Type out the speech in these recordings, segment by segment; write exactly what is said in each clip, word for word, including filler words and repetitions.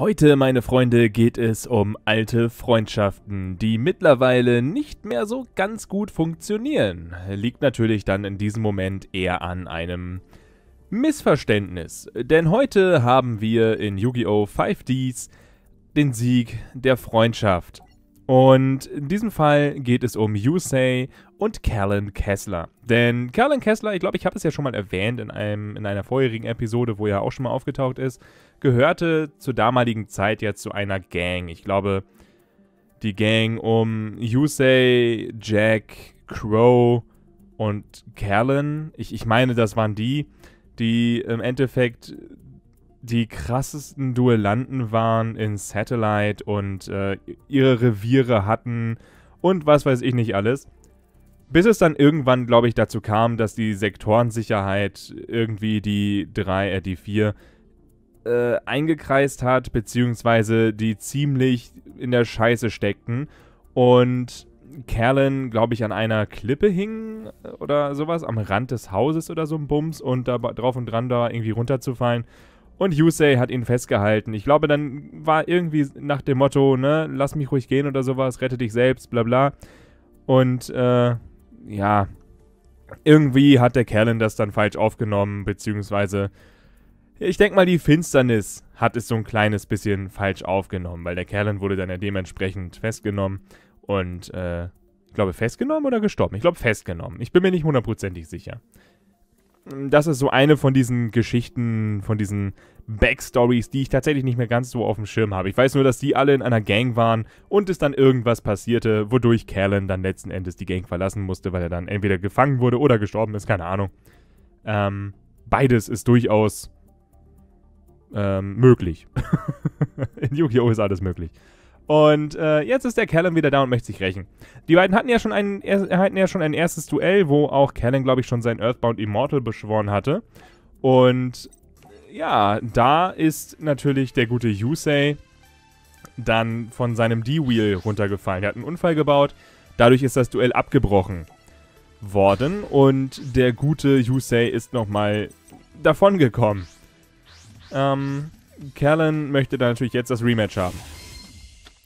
Heute, meine Freunde, geht es um alte Freundschaften, die mittlerweile nicht mehr so ganz gut funktionieren. Liegt natürlich dann in diesem Moment eher an einem Missverständnis, denn heute haben wir in Yu-Gi-Oh! fünf Ds den Sieg der Freundschaft. Und in diesem Fall geht es um Yusei und Kalin Kessler. Denn Kalin Kessler, ich glaube, ich habe es ja schon mal erwähnt in, einem, in einer vorherigen Episode, wo er auch schon mal aufgetaucht ist, gehörte zur damaligen Zeit ja zu einer Gang. Ich glaube, die Gang um Yusei, Jack, Crow und Kalin. Ich, ich meine, das waren die, die im Endeffekt die krassesten Duellanten waren in Satellite und äh, ihre Reviere hatten und was weiß ich nicht alles. Bis es dann irgendwann, glaube ich, dazu kam, dass die Sektorensicherheit irgendwie die drei, äh, die vier Äh, eingekreist hat, beziehungsweise die ziemlich in der Scheiße steckten und Kalin, glaube ich, an einer Klippe hing oder sowas, am Rand des Hauses oder so ein Bums und da drauf und dran da irgendwie runterzufallen und Yusei hat ihn festgehalten. Ich glaube, dann war irgendwie nach dem Motto, ne, lass mich ruhig gehen oder sowas, rette dich selbst, bla bla und äh, ja, irgendwie hat der Kalin das dann falsch aufgenommen, beziehungsweise ich denke mal, die Finsternis hat es so ein kleines bisschen falsch aufgenommen, weil der Kalin wurde dann ja dementsprechend festgenommen und, äh, ich glaube festgenommen oder gestorben? Ich glaube festgenommen. Ich bin mir nicht hundertprozentig sicher. Das ist so eine von diesen Geschichten, von diesen Backstories, die ich tatsächlich nicht mehr ganz so auf dem Schirm habe. Ich weiß nur, dass die alle in einer Gang waren und es dann irgendwas passierte, wodurch Kalin dann letzten Endes die Gang verlassen musste, weil er dann entweder gefangen wurde oder gestorben ist, keine Ahnung. Ähm, beides ist durchaus Ähm, möglich. In Yu-Gi-Oh! ist alles möglich. Und äh, jetzt ist der Kalin wieder da und möchte sich rächen. Die beiden hatten ja schon ein, er, hatten ja schon ein erstes Duell, wo auch Kalin, glaube ich, schon seinen Earthbound Immortal beschworen hatte. Und ja, da ist natürlich der gute Yusei dann von seinem D-Wheel runtergefallen. Er hat einen Unfall gebaut, dadurch ist das Duell abgebrochen worden und der gute Yusei ist nochmal davon gekommen. Ähm, Kalin möchte da natürlich jetzt das Rematch haben.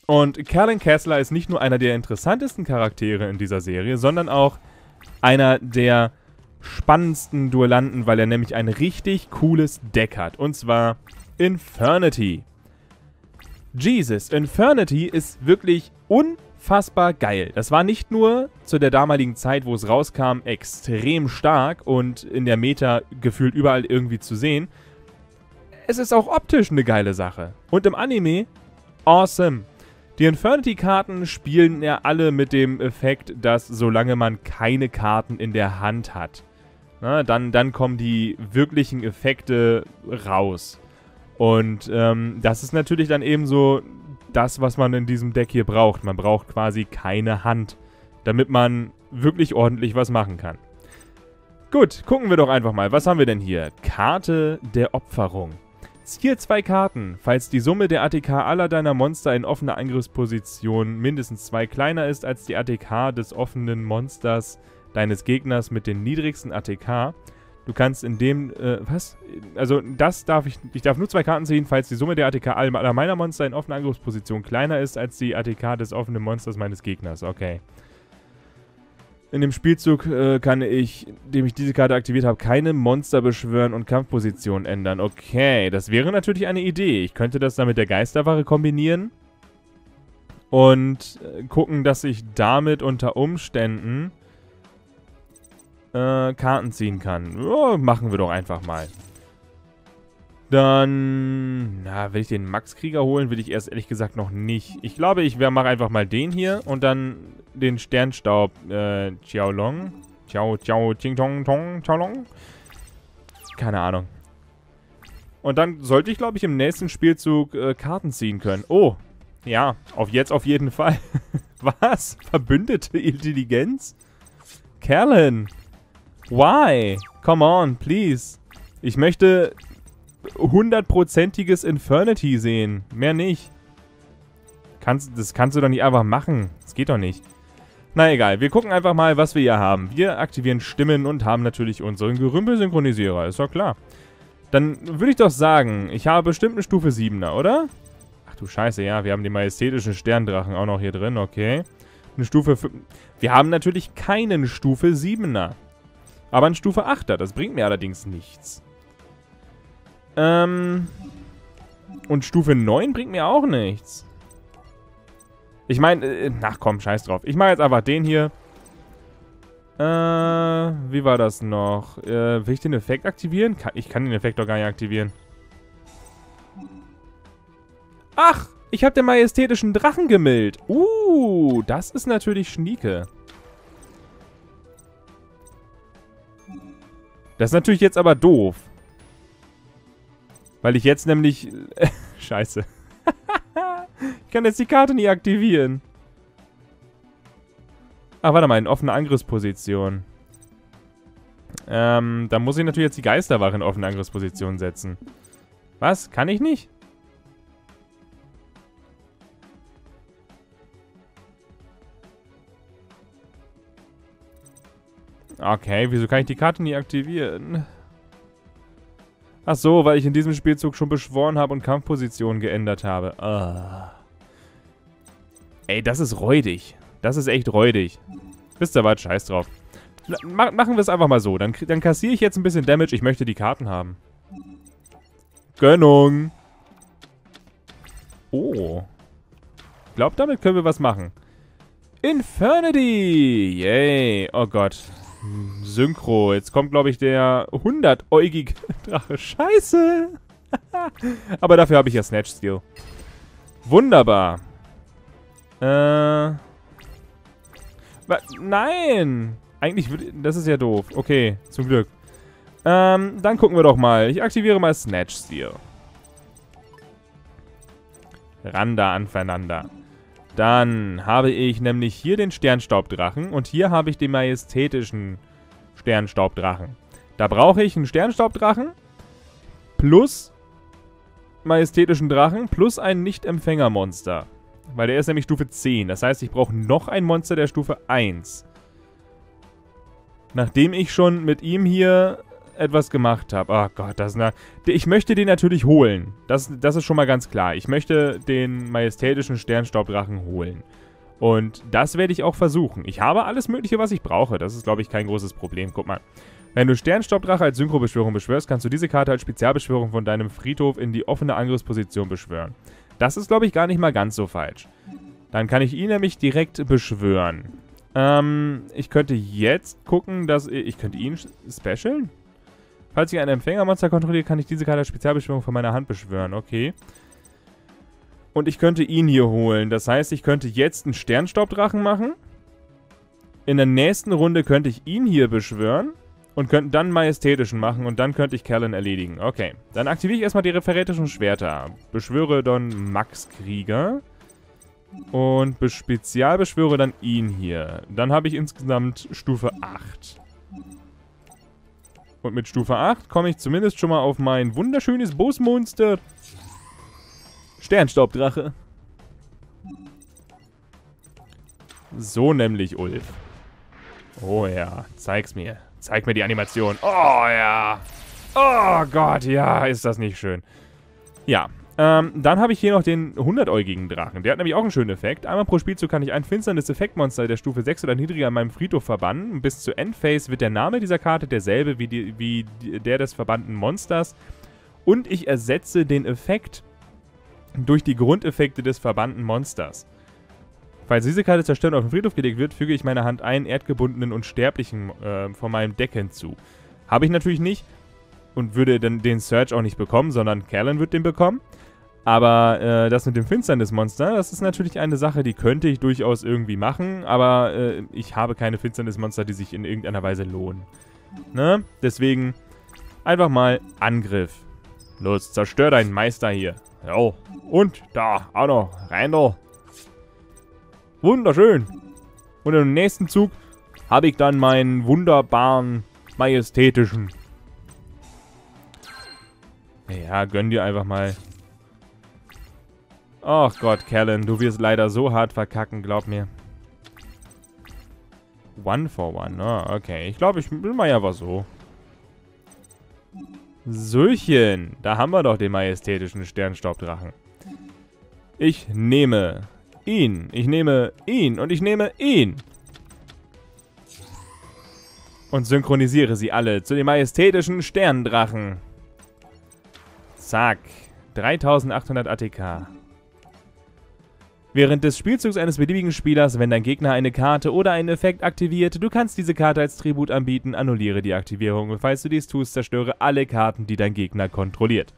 Und Kalin Kessler ist nicht nur einer der interessantesten Charaktere in dieser Serie, sondern auch einer der spannendsten Duellanten, weil er nämlich ein richtig cooles Deck hat. Und zwar Infernity. Jesus, Infernity ist wirklich unfassbar geil. Das war nicht nur zu der damaligen Zeit, wo es rauskam, extrem stark und in der Meta gefühlt überall irgendwie zu sehen. Es ist auch optisch eine geile Sache. Und im Anime, awesome. Die Infernity-Karten spielen ja alle mit dem Effekt, dass solange man keine Karten in der Hand hat, na, dann, dann kommen die wirklichen Effekte raus. Und ähm, das ist natürlich dann eben so das, was man in diesem Deck hier braucht. Man braucht quasi keine Hand, damit man wirklich ordentlich was machen kann. Gut, gucken wir doch einfach mal. Was haben wir denn hier? Karte der Opferung. Ziel zwei Karten. Falls die Summe der A T K aller deiner Monster in offener Angriffsposition mindestens zwei kleiner ist als die A T K des offenen Monsters deines Gegners mit den niedrigsten A T K, du kannst in dem, äh, was? Also das darf ich, ich darf nur zwei Karten ziehen, falls die Summe der A T K aller meiner Monster in offener Angriffsposition kleiner ist als die A T K des offenen Monsters meines Gegners. Okay. In dem Spielzug äh, kann ich, indem ich diese Karte aktiviert habe, keine Monster beschwören und Kampfpositionen ändern. Okay, das wäre natürlich eine Idee. Ich könnte das dann mit der Geisterwache kombinieren und äh, gucken, dass ich damit unter Umständen äh, Karten ziehen kann. Oh, machen wir doch einfach mal. Dann, na, will ich den Max-Krieger holen? Will ich erst ehrlich gesagt noch nicht. Ich glaube, ich mache einfach mal den hier und dann den Sternstaub, äh, Ciao Long. Ciao, Ciao, Ching Tong Tong, Ciao Long. Keine Ahnung. Und dann sollte ich, glaube ich, im nächsten Spielzug äh, Karten ziehen können. Oh, ja, auf jetzt auf jeden Fall. Was? Verbündete Intelligenz? Kalin, why? Come on, please. Ich möchte hundertprozentiges Infernity sehen. Mehr nicht. Kannst, das kannst du doch nicht einfach machen. Das geht doch nicht. Na egal, wir gucken einfach mal, was wir hier haben. Wir aktivieren Stimmen und haben natürlich unseren Gerümpel-Synchronisierer. Ist doch klar. Dann würde ich doch sagen, ich habe bestimmt eine Stufe siebener, oder? Ach du Scheiße, ja, wir haben den majestätischen Sterndrachen auch noch hier drin, okay. Eine Stufe fünf. Wir haben natürlich keinen Stufe siebener. Aber einen Stufe achter, das bringt mir allerdings nichts. Ähm... Und Stufe neun bringt mir auch nichts. Ich meine, äh, ach komm, scheiß drauf. Ich mache jetzt einfach den hier. Äh, wie war das noch? Äh, will ich den Effekt aktivieren? Kann, ich kann den Effekt doch gar nicht aktivieren. Ach, ich habe den majestätischen Drachen gemildt. Uh, das ist natürlich schnieke. Das ist natürlich jetzt aber doof. Weil ich jetzt nämlich... Äh, scheiße. Ich kann jetzt die Karte nicht aktivieren. Ach, warte mal, in offener Angriffsposition. Ähm, da muss ich natürlich jetzt die Geisterwache in offene Angriffsposition setzen. Was? Kann ich nicht? Okay, wieso kann ich die Karte nie aktivieren? Ach so, weil ich in diesem Spielzug schon beschworen habe und Kampfpositionen geändert habe. Ah. Ey, das ist räudig. Das ist echt räudig. Wisst ihr was? Scheiß drauf. Ma- machen wir es einfach mal so. Dann, dann kassiere ich jetzt ein bisschen Damage. Ich möchte die Karten haben. Gönnung. Oh. Ich glaube, damit können wir was machen. Infernity. Yay. Oh Gott. Synchro. Jetzt kommt, glaube ich, der hundertäugige Drache. Scheiße. Aber dafür habe ich ja Snatch-Steel. Wunderbar. Äh. Nein. Eigentlich würde... Das ist ja doof. Okay, zum Glück. Ähm, dann gucken wir doch mal. Ich aktiviere mal Snatch-Steel. Randa anfernander. Dann habe ich nämlich hier den Sternstaubdrachen und hier habe ich den majestätischen Sternstaubdrachen. Da brauche ich einen Sternstaubdrachen plus majestätischen Drachen plus ein Nicht-Empfängermonster. Weil der ist nämlich Stufe zehn. Das heißt, ich brauche noch ein Monster der Stufe eins. Nachdem ich schon mit ihm hier etwas gemacht habe. Oh Gott, das ist eine... Ich möchte den natürlich holen. Das, das ist schon mal ganz klar. Ich möchte den majestätischen Sternstaubdrachen holen. Und das werde ich auch versuchen. Ich habe alles Mögliche, was ich brauche. Das ist, glaube ich, kein großes Problem. Guck mal. Wenn du Sternstaubdrache als Synchrobeschwörung beschwörst, kannst du diese Karte als Spezialbeschwörung von deinem Friedhof in die offene Angriffsposition beschwören. Das ist, glaube ich, gar nicht mal ganz so falsch. Dann kann ich ihn nämlich direkt beschwören. Ähm, ich könnte jetzt gucken, dass... Ich, ich könnte ihn specialen? Falls ich ein Empfängermonster kontrolliere, kann ich diese Karte als Spezialbeschwörung von meiner Hand beschwören. Okay. Und ich könnte ihn hier holen. Das heißt, ich könnte jetzt einen Sternstaubdrachen machen. In der nächsten Runde könnte ich ihn hier beschwören. Und könnte dann majestätischen machen. Und dann könnte ich Kalin erledigen. Okay. Dann aktiviere ich erstmal die referätischen Schwerter. Beschwöre dann Max-Krieger. Und spezialbeschwöre dann ihn hier. Dann habe ich insgesamt Stufe acht. Und mit Stufe acht komme ich zumindest schon mal auf mein wunderschönes Bossmonster. Sternstaubdrache. So nämlich, Ulf. Oh ja, zeig's mir. Zeig mir die Animation. Oh ja. Oh Gott, ja, ist das nicht schön. Ja, ähm, dann habe ich hier noch den hundertäugigen Drachen. Der hat nämlich auch einen schönen Effekt. Einmal pro Spielzug kann ich ein finsternes Effektmonster der Stufe sechs oder niedriger an meinem Friedhof verbannen. Bis zur Endphase wird der Name dieser Karte derselbe wie, die, wie der des verbannten Monsters. Und ich ersetze den Effekt durch die Grundeffekte des verbannten Monsters. Falls diese Karte zerstört und auf den Friedhof gelegt wird, füge ich meine Hand einen erdgebundenen und sterblichen äh, von meinem Deck hinzu. Habe ich natürlich nicht und würde dann den Search auch nicht bekommen, sondern Kalin wird den bekommen. Aber äh, das mit dem Finsternismonster, das ist natürlich eine Sache, die könnte ich durchaus irgendwie machen, aber äh, ich habe keine Finsternismonster, die sich in irgendeiner Weise lohnen. Ne? Deswegen einfach mal Angriff. Los, zerstör deinen Meister hier. Jo. Und da, auch noch, rein doch. Wunderschön. Und im nächsten Zug habe ich dann meinen wunderbaren, majestätischen. Ja, gönn dir einfach mal. Ach Gott, Kalin, du wirst leider so hart verkacken, glaub mir. One for one. Ah, okay. Ich glaube, ich will mal ja was so. Söchen. Da haben wir doch den majestätischen Sternstaubdrachen. Ich nehme ihn. Ich nehme ihn und ich nehme ihn. Und synchronisiere sie alle zu dem majestätischen Sterndrachen. Zack. dreitausendachthundert A T K. Während des Spielzugs eines beliebigen Spielers, wenn dein Gegner eine Karte oder einen Effekt aktiviert, du kannst diese Karte als Tribut anbieten, annulliere die Aktivierung und falls du dies tust, zerstöre alle Karten, die dein Gegner kontrolliert.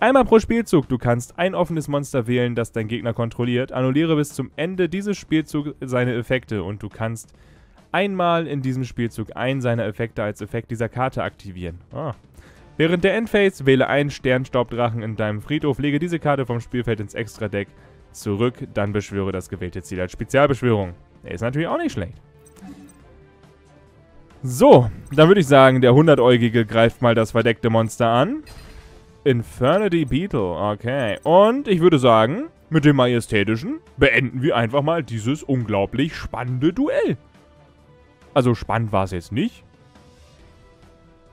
Einmal pro Spielzug, du kannst ein offenes Monster wählen, das dein Gegner kontrolliert, annulliere bis zum Ende dieses Spielzugs seine Effekte und du kannst einmal in diesem Spielzug einen seiner Effekte als Effekt dieser Karte aktivieren. Ah. Während der Endphase wähle einen Sternstaubdrachen in deinem Friedhof, lege diese Karte vom Spielfeld ins Extra-Deck zurück, dann beschwöre das gewählte Ziel als Spezialbeschwörung. Ist natürlich auch nicht schlecht. So, dann würde ich sagen, der hundertäugige greift mal das verdeckte Monster an. Infernity Beetle, okay. Und ich würde sagen, mit dem Majestätischen beenden wir einfach mal dieses unglaublich spannende Duell. Also spannend war es jetzt nicht.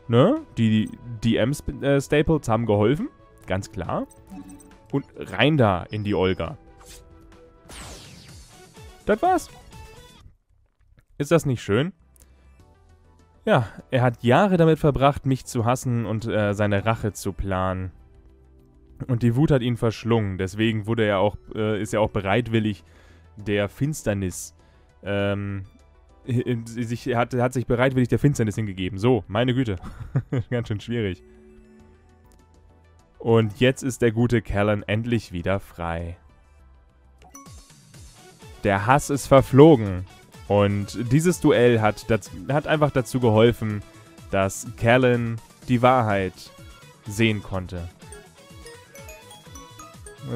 Ne? Die D M-Staples haben geholfen, ganz klar. Und rein da in die Olga. Das war's. Ist das nicht schön? Ja, er hat Jahre damit verbracht, mich zu hassen und äh, seine Rache zu planen. Und die Wut hat ihn verschlungen. Deswegen wurde er auch, äh, ist er auch bereitwillig der Finsternis. Ähm, sich, er, hat, er hat sich bereitwillig der Finsternis hingegeben. So, meine Güte. Ganz schön schwierig. Und jetzt ist der gute Kalin endlich wieder frei. Der Hass ist verflogen. Und dieses Duell hat, dazu, hat einfach dazu geholfen, dass Kalin die Wahrheit sehen konnte.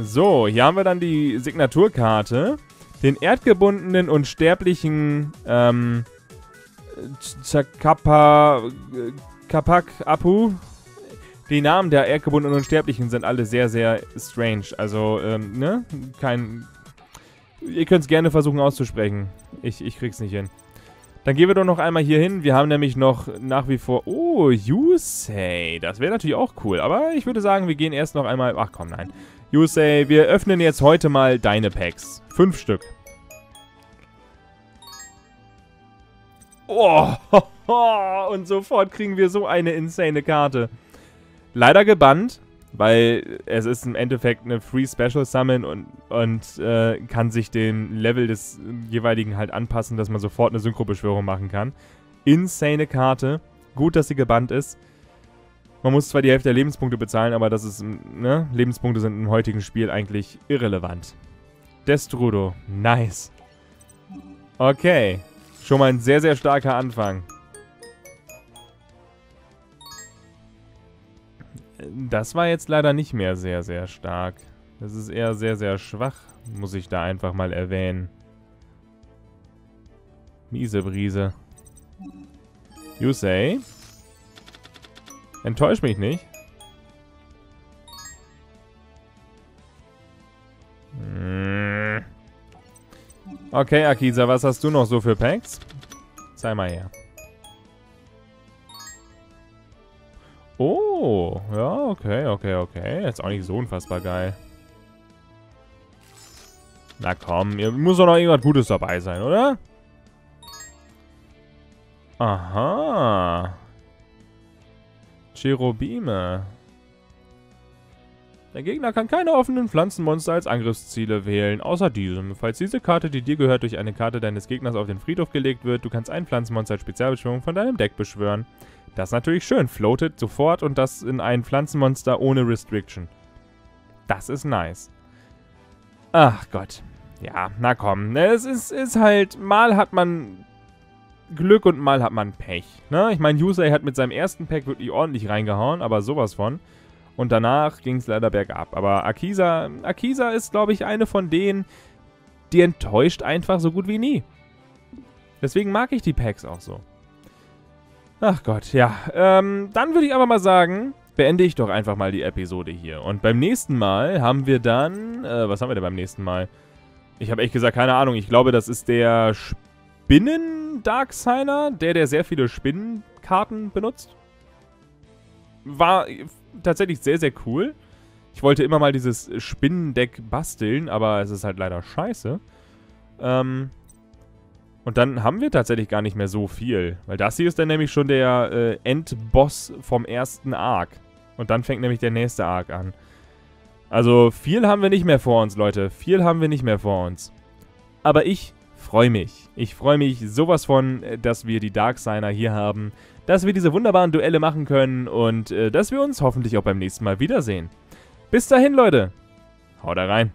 So, hier haben wir dann die Signaturkarte. Den erdgebundenen und sterblichen ähm, Kapak Kapakapu. Die Namen der erdgebundenen und Sterblichen sind alle sehr, sehr strange. Also, ähm, ne? Kein... Ihr könnt es gerne versuchen auszusprechen. Ich, ich krieg's nicht hin. Dann gehen wir doch noch einmal hier hin. Wir haben nämlich noch nach wie vor... Oh, Yusei. Das wäre natürlich auch cool. Aber ich würde sagen, wir gehen erst noch einmal... Ach komm, nein. Yusei, wir öffnen jetzt heute mal deine Packs. Fünf Stück. Oh, und sofort kriegen wir so eine insane Karte. Leider gebannt, weil es ist im Endeffekt eine Free Special Summon und, und äh, kann sich den Level des jeweiligen halt anpassen, dass man sofort eine Synchrobeschwörung machen kann. Insane Karte. Gut, dass sie gebannt ist. Man muss zwar die Hälfte der Lebenspunkte bezahlen, aber das ist, ne? Lebenspunkte sind im heutigen Spiel eigentlich irrelevant. Destrudo. Nice. Okay. Schon mal ein sehr, sehr starker Anfang. Das war jetzt leider nicht mehr sehr, sehr stark. Das ist eher sehr, sehr schwach, muss ich da einfach mal erwähnen. Miese Brise. Yusei. Enttäusch mich nicht. Okay, Akiza, was hast du noch so für Packs? Zeig mal her. Oh, ja, okay, okay, okay. Jetzt auch nicht so unfassbar geil. Na komm, hier muss doch noch irgendwas Gutes dabei sein, oder? Aha. Cherubime. Der Gegner kann keine offenen Pflanzenmonster als Angriffsziele wählen, außer diesem. Falls diese Karte, die dir gehört, durch eine Karte deines Gegners auf den Friedhof gelegt wird, du kannst ein Pflanzenmonster als Spezialbeschwörung von deinem Deck beschwören. Das ist natürlich schön. Floatet sofort und das in ein Pflanzenmonster ohne Restriction. Das ist nice. Ach Gott. Ja, na komm. Es ist, ist halt, mal hat man Glück und mal hat man Pech. Ne? Ich meine, Yusei hat mit seinem ersten Pack wirklich ordentlich reingehauen, aber sowas von. Und danach ging es leider bergab. Aber Akiza, Akiza ist, glaube ich, eine von denen, die enttäuscht einfach so gut wie nie. Deswegen mag ich die Packs auch so. Ach Gott, ja. Ähm, dann würde ich aber mal sagen, beende ich doch einfach mal die Episode hier. Und beim nächsten Mal haben wir dann... Äh, was haben wir denn beim nächsten Mal? Ich habe echt gesagt, keine Ahnung. Ich glaube, das ist der Spinnen-Dark Signer, der, der sehr viele Spinnenkarten benutzt. War tatsächlich sehr, sehr cool. Ich wollte immer mal dieses Spinnendeck basteln, aber es ist halt leider scheiße. Ähm, und dann haben wir tatsächlich gar nicht mehr so viel. Weil das hier ist dann nämlich schon der äh, Endboss vom ersten Arc. Und dann fängt nämlich der nächste Arc an. Also viel haben wir nicht mehr vor uns, Leute. Viel haben wir nicht mehr vor uns. Aber ich freue mich. Ich freue mich sowas von, dass wir die Dark Signer hier haben. Dass wir diese wunderbaren Duelle machen können. Und äh, dass wir uns hoffentlich auch beim nächsten Mal wiedersehen. Bis dahin, Leute. Haut rein.